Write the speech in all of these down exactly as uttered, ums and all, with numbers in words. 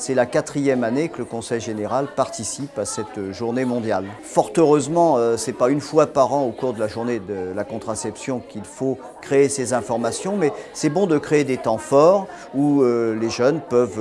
C'est la quatrième année que le Conseil général participe à cette journée mondiale. Fort heureusement, ce n'est pas une fois par an au cours de la journée de la contraception qu'il faut créer ces informations, mais c'est bon de créer des temps forts où les jeunes peuvent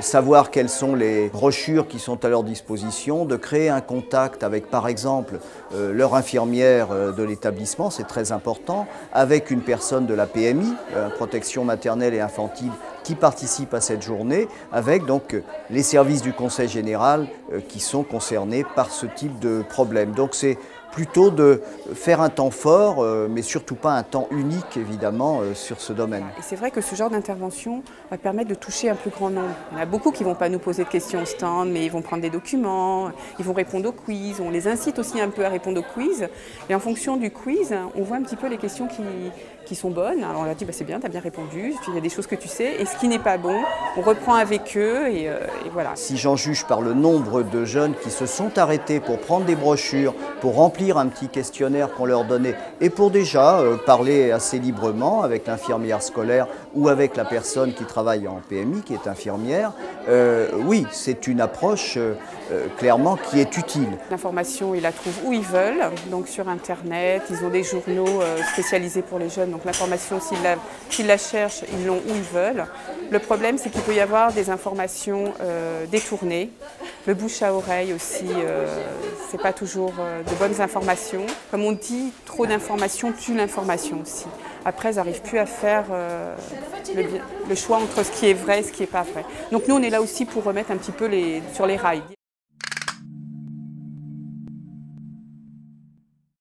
savoir quelles sont les brochures qui sont à leur disposition, de créer un contact avec par exemple euh, leur infirmière euh, de l'établissement, c'est très important, avec une personne de la P M I, euh, Protection Maternelle et Infantile, qui participe à cette journée, avec donc euh, les services du Conseil Général euh, qui sont concernés par ce type de problème. Donc c'est plutôt de faire un temps fort, euh, mais surtout pas un temps unique, évidemment, euh, sur ce domaine. C'est vrai que ce genre d'intervention va permettre de toucher un plus grand nombre. Il y en a beaucoup qui ne vont pas nous poser de questions au stand, mais ils vont prendre des documents, ils vont répondre aux quiz. On les incite aussi un peu à répondre aux quiz. Et en fonction du quiz, on voit un petit peu les questions qui, qui sont bonnes. Alors on leur dit, bah, c'est bien, tu as bien répondu, il y a des choses que tu sais. Et ce qui n'est pas bon, on reprend avec eux et, euh, et voilà. Si j'en juge par le nombre de jeunes qui se sont arrêtés pour prendre des brochures, pour remplir un petit questionnaire qu'on leur donnait et pour déjà euh, parler assez librement avec l'infirmière scolaire ou avec la personne qui travaille en P M I, qui est infirmière, euh, oui, c'est une approche euh, euh, clairement qui est utile. L'information, ils la trouvent où ils veulent, donc sur Internet, ils ont des journaux euh, spécialisés pour les jeunes, donc l'information, s'ils la, s'ils la cherchent, ils l'ont où ils veulent. Le problème, c'est qu'il peut y avoir des informations euh, détournées, le bouche à oreille aussi, euh, c'est pas toujours euh, de bonnes informations. Comme on dit, trop d'informations tue l'information aussi. Après, ils n'arrivent plus à faire euh, le, le choix entre ce qui est vrai et ce qui n'est pas vrai. Donc nous, on est là aussi pour remettre un petit peu les, sur les rails.